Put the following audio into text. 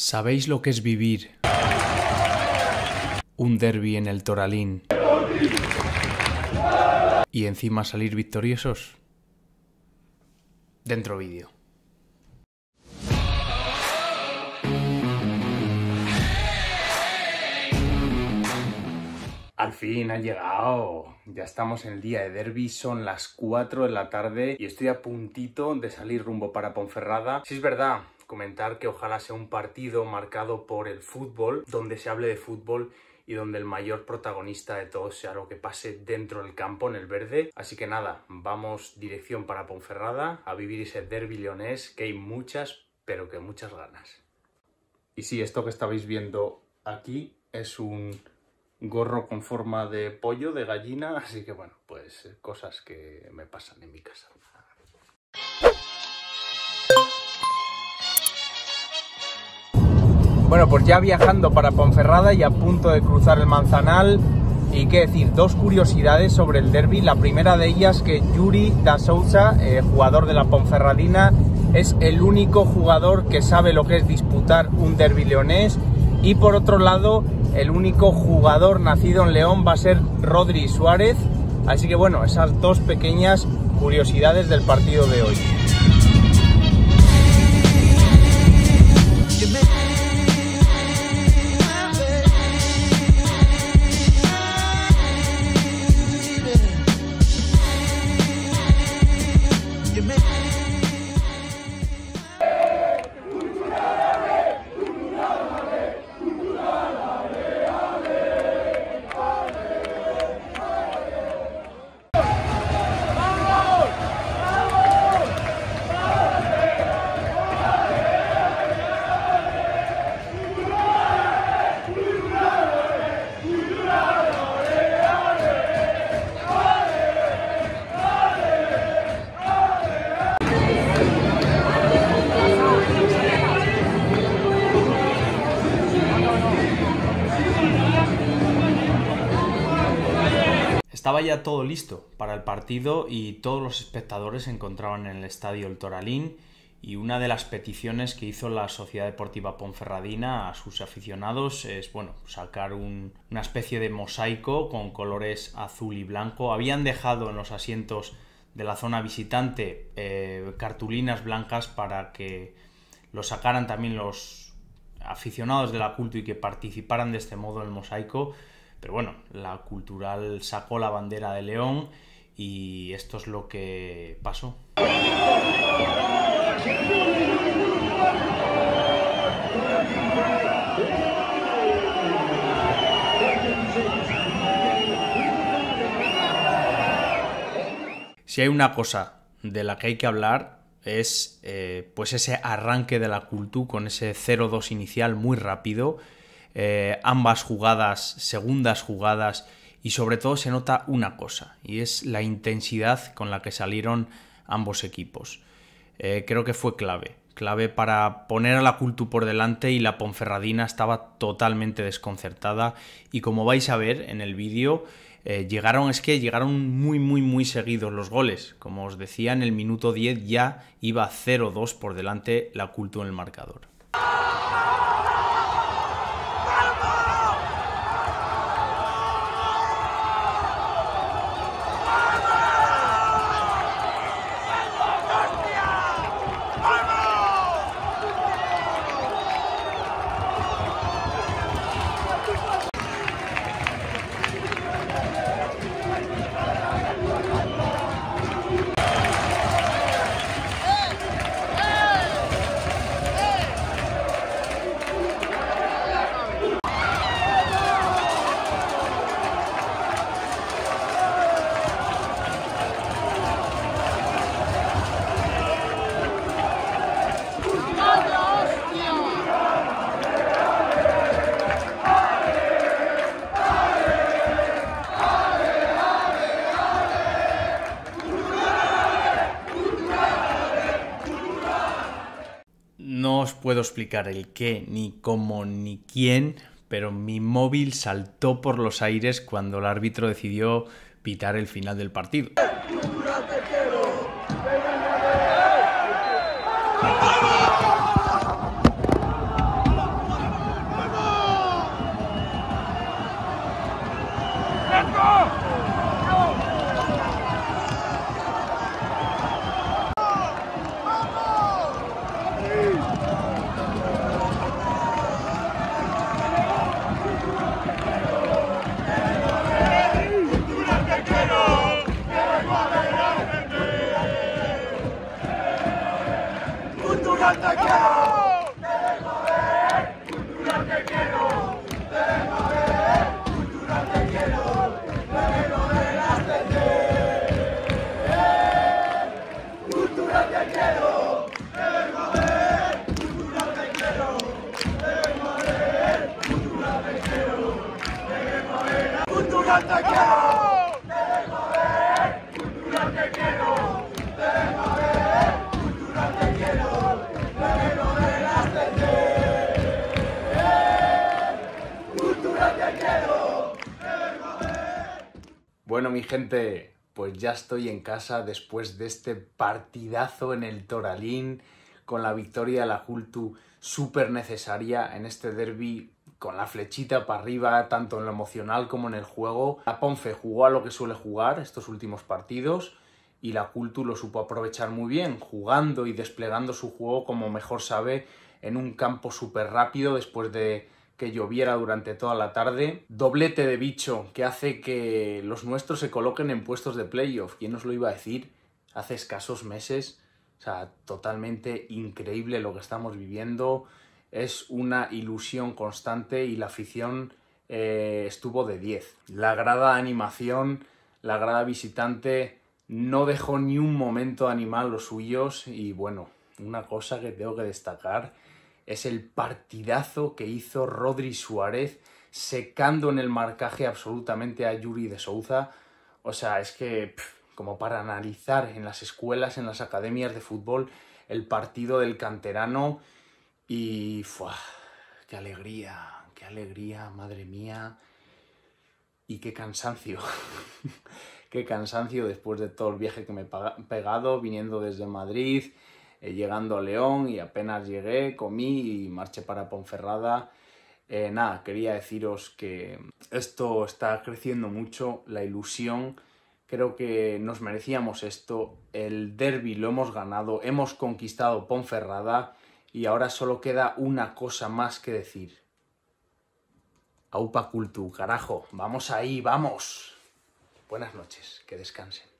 ¿Sabéis lo que es vivir un derbi en el Toralín y encima salir victoriosos? Dentro vídeo. Al fin ha llegado. Ya estamos en el día de derbi, son las 4 de la tarde y estoy a puntito de salir rumbo para Ponferrada. Si es verdad, comentar que ojalá sea un partido marcado por el fútbol, donde se hable de fútbol y donde el mayor protagonista de todo sea lo que pase dentro del campo, en el verde. Así que nada, vamos dirección para Ponferrada a vivir ese derbi leonés, que hay muchas, pero que muchas ganas. Y sí, esto que estabais viendo aquí es un gorro con forma de pollo, de gallina, así que bueno, pues cosas que me pasan en mi casa. Bueno, pues ya viajando para Ponferrada y a punto de cruzar el Manzanal, y qué decir, dos curiosidades sobre el derbi. La primera de ellas, que Yuri de Souza, jugador de la Ponferradina, es el único jugador que sabe lo que es disputar un derbi leonés, y por otro lado, el único jugador nacido en León va a ser Rodri Suárez. Así que bueno, esas dos pequeñas curiosidades del partido de hoy. Estaba ya todo listo para el partido y todos los espectadores se encontraban en el Estadio El Toralín, y una de las peticiones que hizo la Sociedad Deportiva Ponferradina a sus aficionados es, bueno, sacar una especie de mosaico con colores azul y blanco. Habían dejado en los asientos de la zona visitante cartulinas blancas para que lo sacaran también los aficionados de la Cultu y que participaran de este modo en el mosaico. Pero bueno, la Cultural sacó la bandera de León y esto es lo que pasó. Si hay una cosa de la que hay que hablar es pues ese arranque de la Cultu con ese 0-2 inicial muy rápido. Ambas jugadas, segundas jugadas, y sobre todo se nota una cosa, y es la intensidad con la que salieron ambos equipos. Creo que fue clave para poner a la Cultu por delante, y la Ponferradina estaba totalmente desconcertada, y como vais a ver en el vídeo, llegaron muy seguidos los goles. Como os decía, en el minuto 10 ya iba 0-2 por delante la Cultu en el marcador. No os puedo explicar el qué, ni cómo, ni quién, pero mi móvil saltó por los aires cuando el árbitro decidió pitar el final del partido. Bueno, mi gente, pues ya estoy en casa después de este partidazo en el Toralín, con la victoria de la Cultu súper necesaria en este derbi, con la flechita para arriba, tanto en lo emocional como en el juego. La Ponfe jugó a lo que suele jugar estos últimos partidos y la Cultu lo supo aprovechar muy bien, jugando y desplegando su juego como mejor sabe en un campo súper rápido después de que lloviera durante toda la tarde. Doblete de Bicho, que hace que los nuestros se coloquen en puestos de playoff. ¿Quién os lo iba a decir? Hace escasos meses. O sea, totalmente increíble lo que estamos viviendo. Es una ilusión constante y la afición estuvo de 10. La grada animación, la grada visitante, no dejó ni un momento de animar los suyos. Y bueno, una cosa que tengo que destacar es el partidazo que hizo Rodri Suárez, secando en el marcaje absolutamente a Yuri de Souza. O sea, es que como para analizar en las escuelas, en las academias de fútbol, el partido del canterano. Y ¡fua! Qué alegría, madre mía! Y qué cansancio, qué cansancio después de todo el viaje que me he pegado, viniendo desde Madrid, llegando a León, y apenas llegué, comí y marché para Ponferrada. Nada, quería deciros que esto está creciendo mucho, la ilusión. Creo que nos merecíamos esto. El derbi lo hemos ganado, hemos conquistado Ponferrada y ahora solo queda una cosa más que decir. Aupa Cultu, carajo, vamos ahí, vamos. Buenas noches, que descansen.